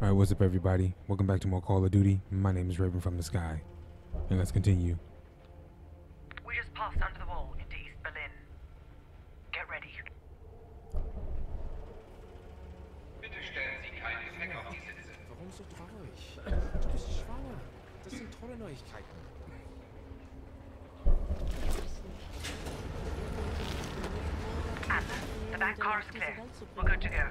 Alright, what's up everybody? Welcome back to more Call of Duty. My name is Raven from the Sky. And let's continue. We just passed under the wall into East Berlin. Get ready. Bitte stellen Sie keinen Gepäck auf die Sitze. Warum so traurig? Du bist schwanger. Das sind tolle Neuigkeiten. Anna, the back car is clear. We're good to go.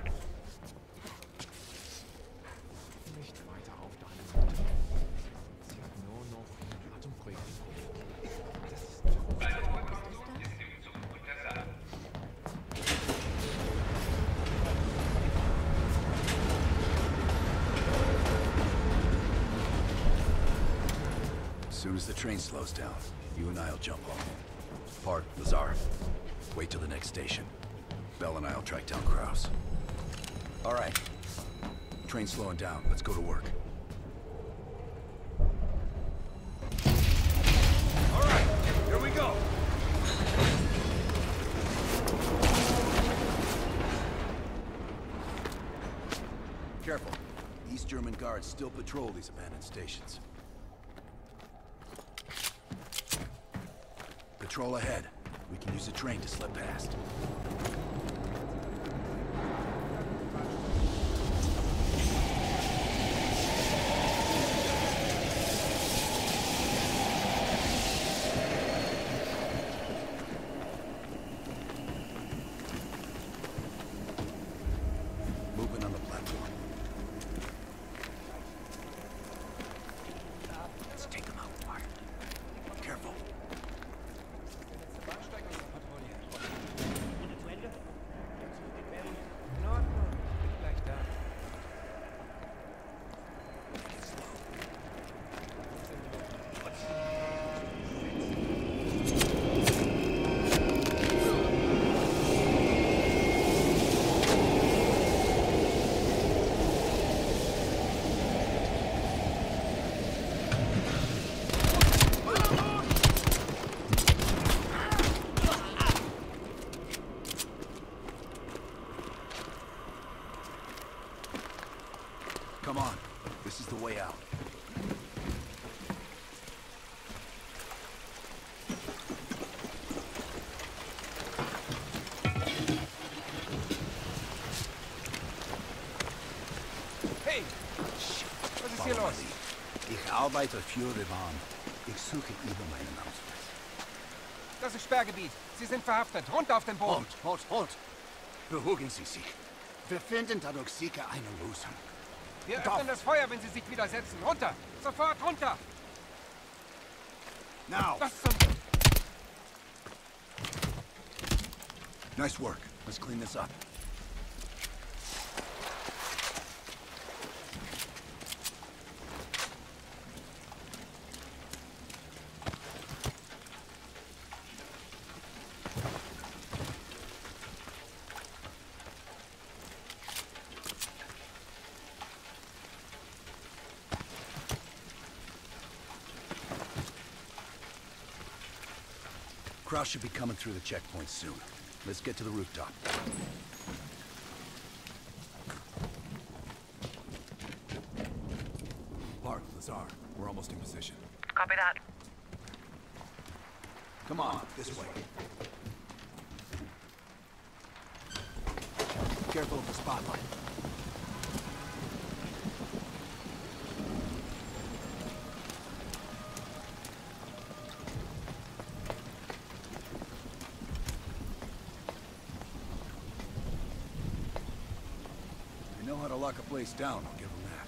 As soon as the train slows down, you and I'll jump off. Park, Lazar, wait till the next station. Bell and I'll track down Kraus. All right. Train's slowing down. Let's go to work. All right, here we go. Careful. East German guards still patrol these abandoned stations. Patrol ahead. We can use a train to slip past. Movement on the platform. Let's take them out quiet. Careful. Come on, this is the way out. Hey! Was ist hier los? Ich arbeite für Revan. Ich suche über meinen Ausweis. Das ist Sperrgebiet. Sie sind verhaftet. Runter auf den Boden. Halt! Beruhigen Sie sich. Wir finden dadurch sicher eine Lösung. Wir öffnen das Feuer, wenn Sie sich widersetzen. Runter! Sofort runter! Now! Nice work. Let's clean this up. Kraus should be coming through the checkpoint soon. Let's get to the rooftop. Park, Lazar, we're almost in position. Copy that. Come on, this way. Careful of the spotlight. Lock a place down, I'll give them that.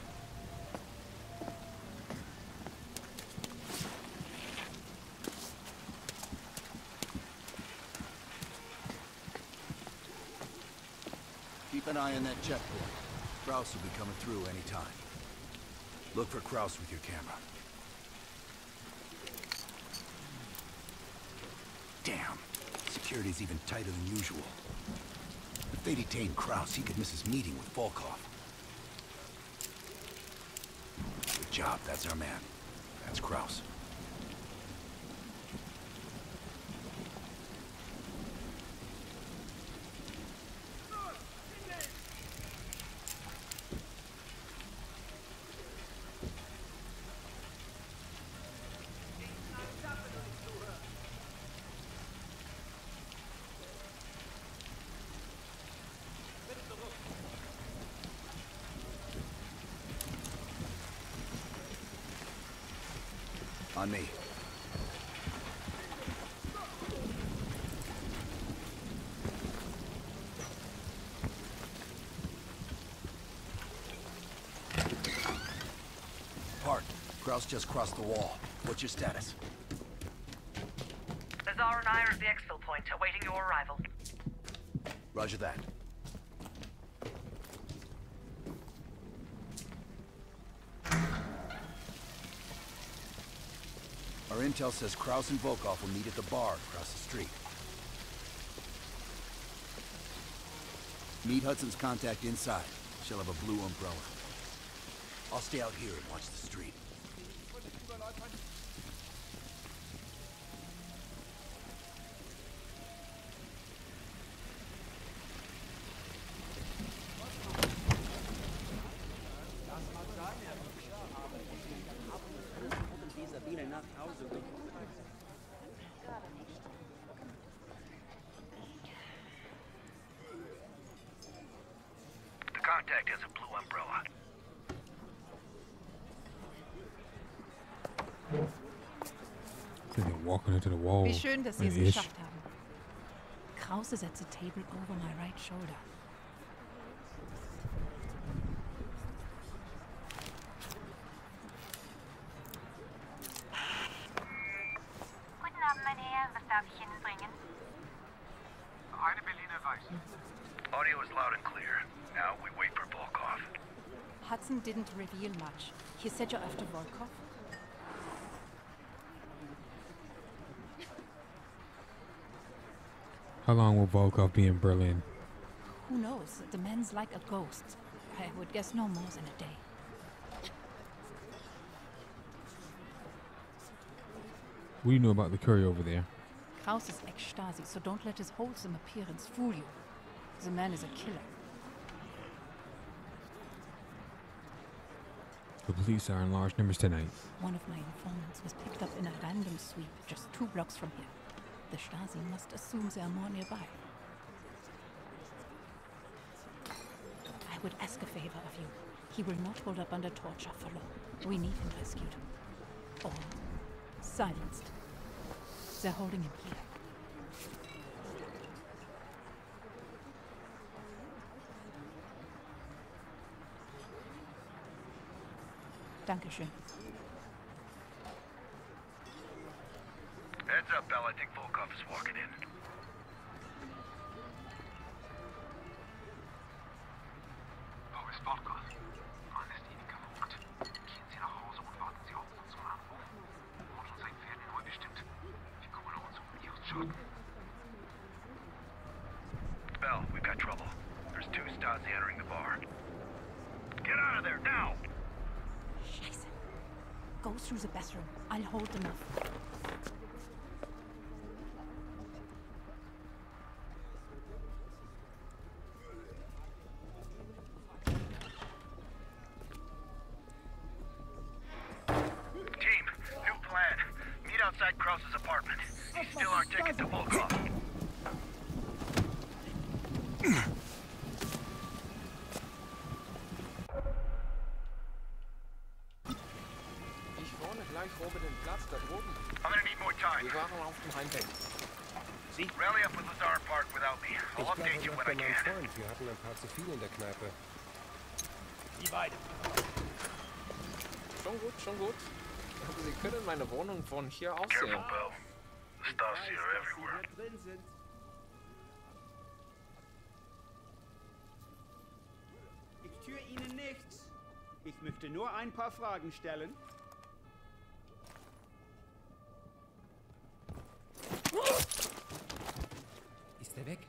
Keep an eye on that checkpoint. Kraus will be coming through any time. Look for Kraus with your camera. Damn. Security's even tighter than usual. If they detain Kraus, he could miss his meeting with Volkov. Good job, that's our man. That's Kraus. On me. Park, Kraus just crossed the wall. What's your status? Lazar and I are at the exfil point, awaiting your arrival. Roger that. Our intel says Kraus and Volkov will meet at the bar across the street. Meet Hudson's contact inside. She'll have a blue umbrella. I'll stay out here and watch the street. Wie schön, dass Sie es geschafft haben. Krause sets a table over my right shoulder. Guten Abend, mein Herr. Was darf ich Ihnen bringen? Eine Bellina Weiss. Audio is loud and clear. Now we wait for Volkov. Hudson didn't reveal much. He said you're after Volkov. How long will Volkov be in Berlin? Who knows? The man's like a ghost. I would guess no more than a day. What do you know about the curry over there? Kraus is ex-Stasi, so don't let his wholesome appearance fool you. The man is a killer. The police are in large numbers tonight. One of my informants was picked up in a random sweep just 2 blocks from here. The Stasi must assume they are more nearby. I would ask a favor of you. He will not hold up under torture for long. We need him rescued. Or silenced. They're holding him here. Dankeschön. Heads up, Bell. I think Volkov's walking in. Wo ist Volkov? Man ist ihnen gefolgt. Gehen Sie nach Hause und warten Sie auf unseren Anruf. Morgen sein Fernsehen neu bestimmt. Wir kommen auf uns um Ihren Schatten. Bell, we've got trouble. There's 2 Stasi entering the bar. Get out of there now! Scheiße. Go through the bathroom. I'll hold them off. Zu viel in der Kneipe. Die beiden. Schon gut, schon gut. Aber Sie können meine Wohnung von hier aus sehen. Careful, Bell. Stasi are everywhere. Ich tue Ihnen nichts. Ich möchte nur ein paar Fragen stellen. Ist er weg?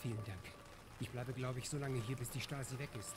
Vielen Dank. Ich bleibe, glaube ich, so lange hier, bis die Stasi weg ist.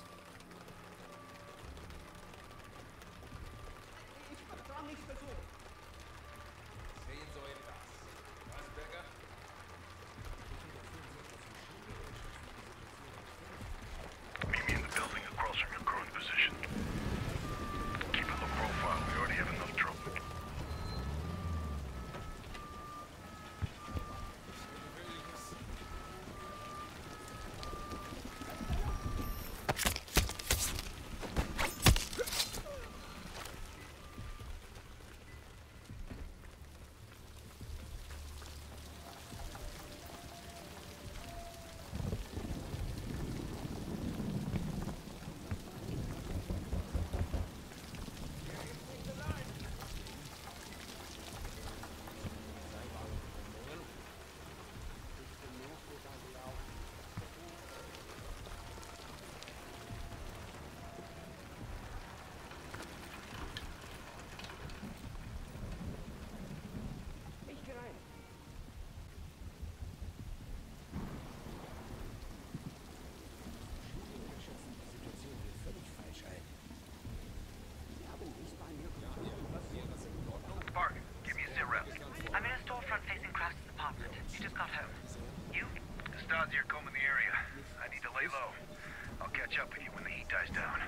catch up with you when the heat dies down.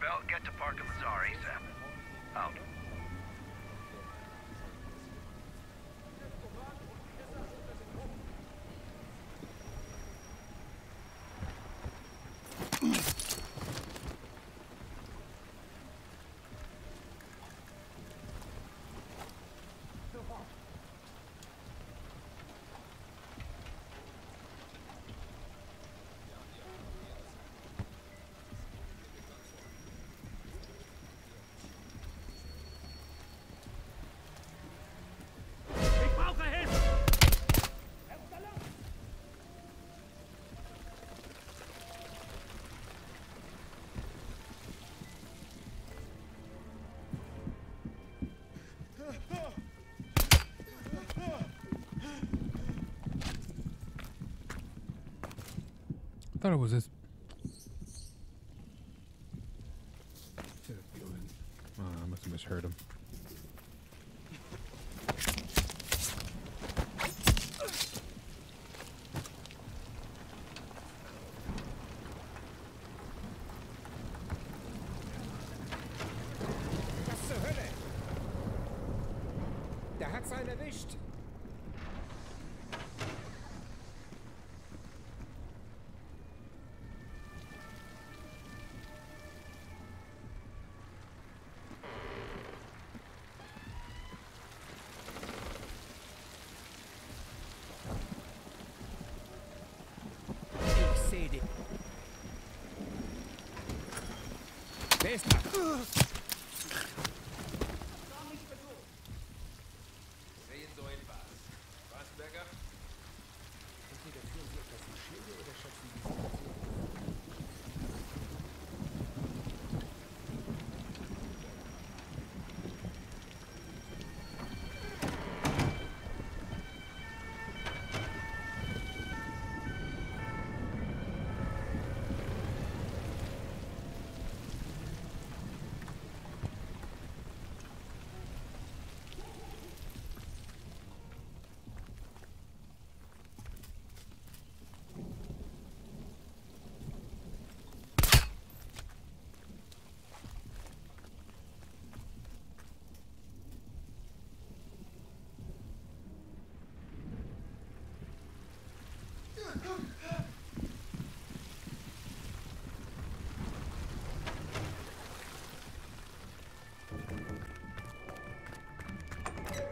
Bell, get to Park and Lazar ASAP. Out. I thought it was this. Oh, I must have misheard him.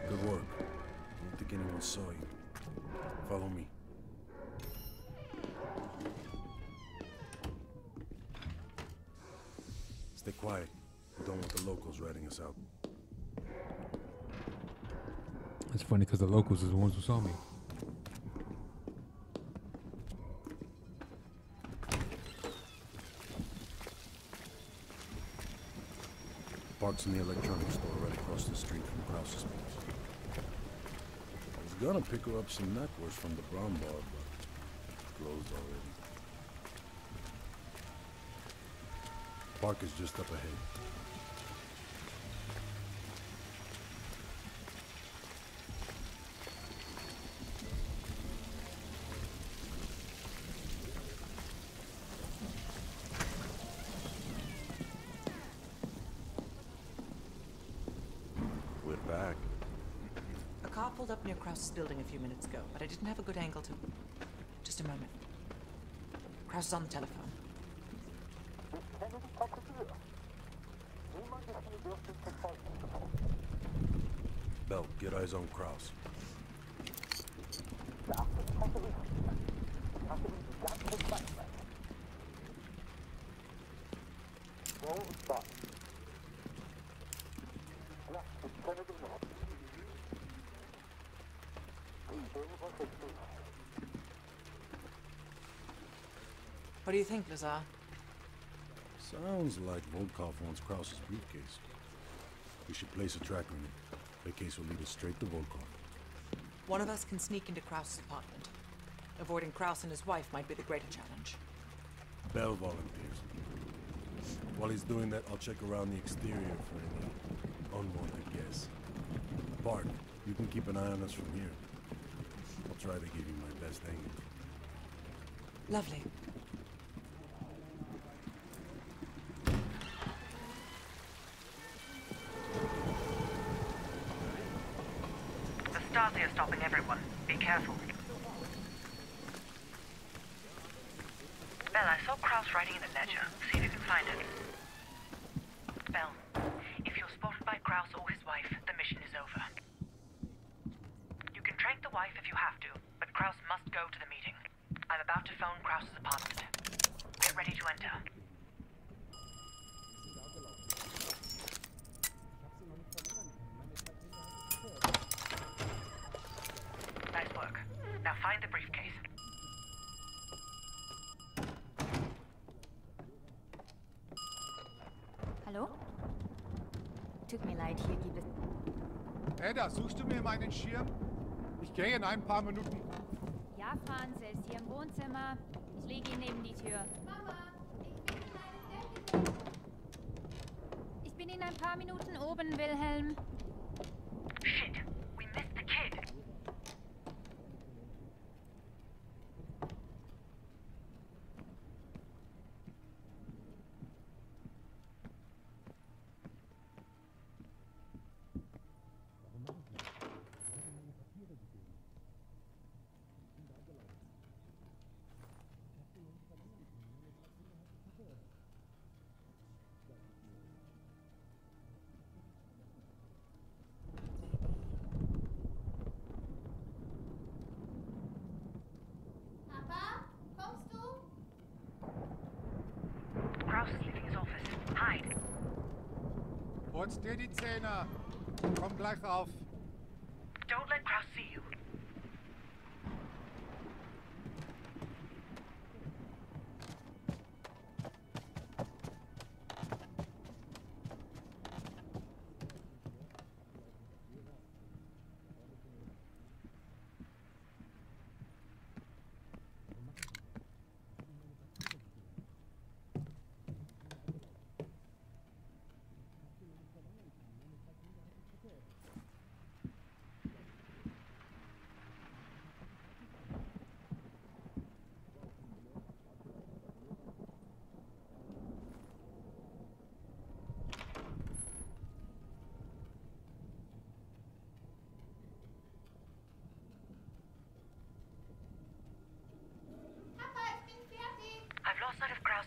Good work. I don't think anyone saw you. Follow me. Stay quiet. We don't want the locals ratting us out. It's funny because the locals is the ones who saw me. Park's in the electronics store right across the street from Kraus's place. I was gonna pick her up some necklace from the brown bar, but it's closed already. Park is just up ahead. Up near Kraus's building a few minutes ago, but I didn't have a good angle to... Just a moment. Kraus is on the telephone. Bell, get eyes on Kraus. What do you think, Lazar? Sounds like Volkov wants Kraus's briefcase. We should place a track on it. The case will lead us straight to Volkov. One of us can sneak into Kraus's apartment. Avoiding Kraus and his wife might be the greater challenge. Bell volunteers. While he's doing that, I'll check around the exterior for any unwanted guests. Bart, you can keep an eye on us from here. I'll try to give you my best angle. Lovely. Be careful. Bell, I saw Kraus writing in the ledger. See if you can find it. Bell, if you're spotted by Kraus or his wife, the mission is over. You can track the wife if you have to, but Kraus must go to the meeting. I'm about to phone Kraus's apartment. Get ready to enter. Nice work. Now find the briefcase. Hallo? Tut mir leid, hier gibt es... Ada, suchst du mir meinen Schirm? Ich gehe in ein paar Minuten. Ja, Franz, er ist hier im Wohnzimmer. Ich lege ihn neben die Tür. Mama, ich bin in ein paar Minuten oben, Wilhelm. Shit, we missed the kid. Putz dir die Zähne. Komm gleich auf. Don't let Kraus see you.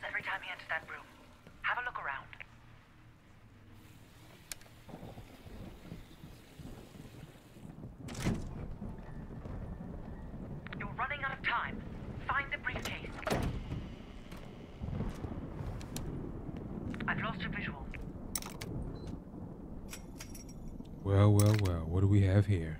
Every time he enters that room. Have a look around. You're running out of time. Find the briefcase. I've lost a visual. Well, well, well. What do we have here?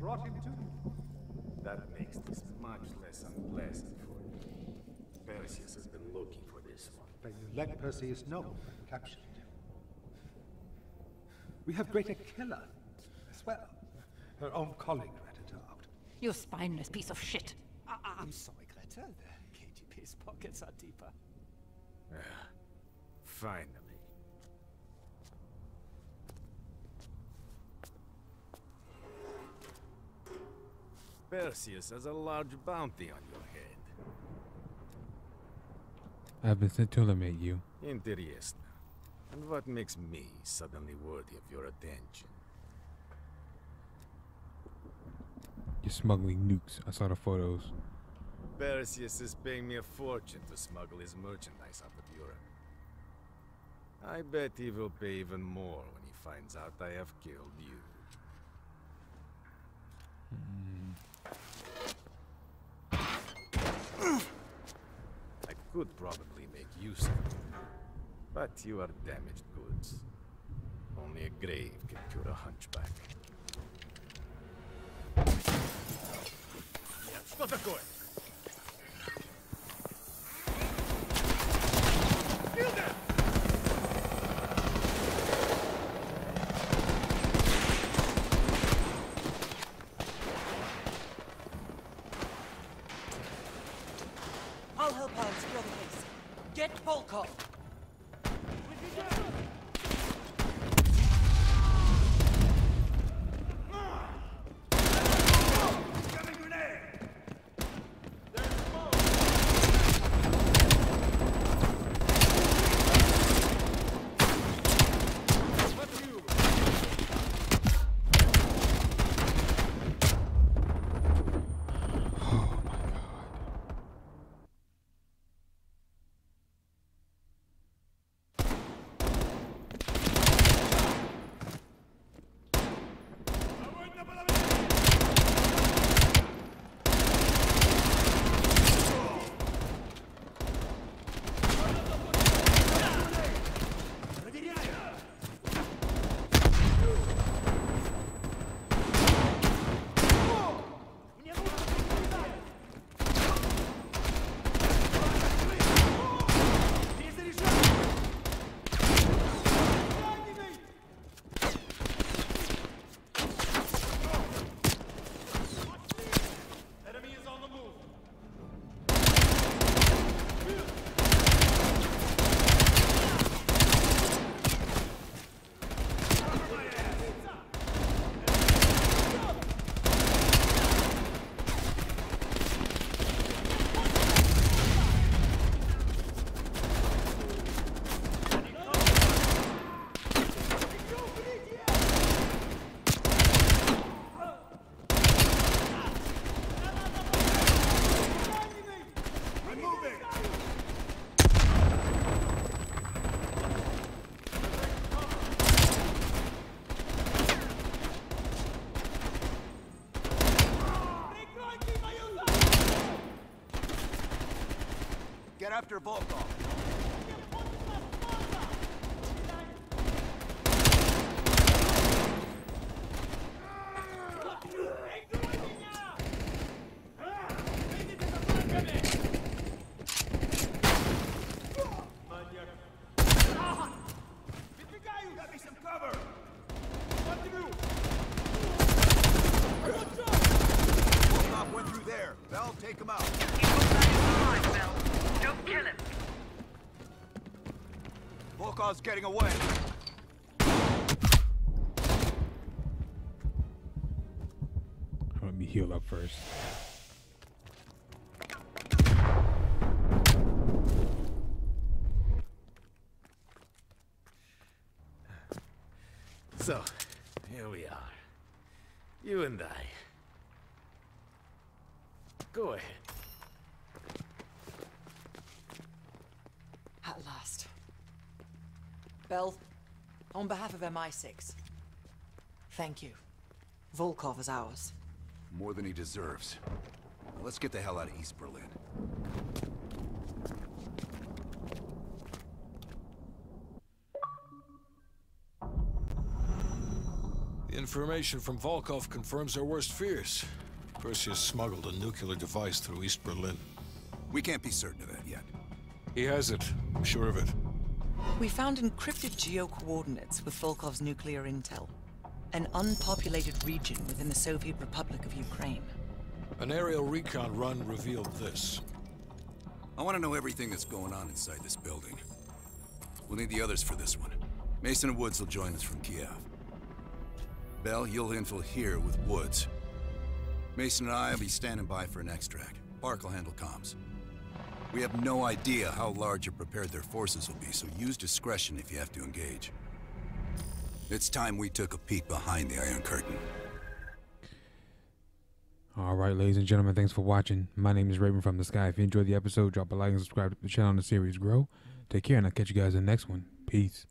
Brought him to you. That makes this much less unpleasant for you. Perseus has been looking for this one. But you let Perseus know and captured him. We have Greater Killer as well. Her own colleague ratted her out. You spineless piece of shit. I'm sorry, Gretel. The KGB's pockets are deeper. Finally. Perseus has a large bounty on your head. I've been sent to eliminate you. Interesting. And what makes me suddenly worthy of your attention? You're smuggling nukes. I saw the photos. Perseus is paying me a fortune to smuggle his merchandise out of Europe. I bet he will pay even more when he finds out I have killed you. I could probably make use of it, but you are damaged goods. Only a grave can cure a hunchback. Что такое? I'll help out to the other place. Get Volkov. After Volkov. Volkov went through there. Bell, take him out. He was back alive, Bell. Don't kill him! Volkov's getting away! Let me heal up first. So, here we are. You and I. Go ahead. At last. Bell, on behalf of MI6, thank you. Volkov is ours. More than he deserves. Now let's get the hell out of East Berlin. The information from Volkov confirms our worst fears. Perseus smuggled a nuclear device through East Berlin. We can't be certain of that yet. He has it. I'm sure of it. We found encrypted geo-coordinates with Volkov's nuclear intel. An unpopulated region within the Soviet Republic of Ukraine. An aerial recon run revealed this. I want to know everything that's going on inside this building. We'll need the others for this one. Mason and Woods will join us from Kiev. Bell, you'll infill here with Woods. Mason and I will be standing by for an extract. Park will handle comms. We have no idea how large or prepared their forces will be, so use discretion if you have to engage. It's time we took a peek behind the Iron Curtain. Alright, ladies and gentlemen, thanks for watching. My name is Raven from the Sky. If you enjoyed the episode, drop a like and subscribe to the channel and the series grow. Take care, and I'll catch you guys in the next one. Peace.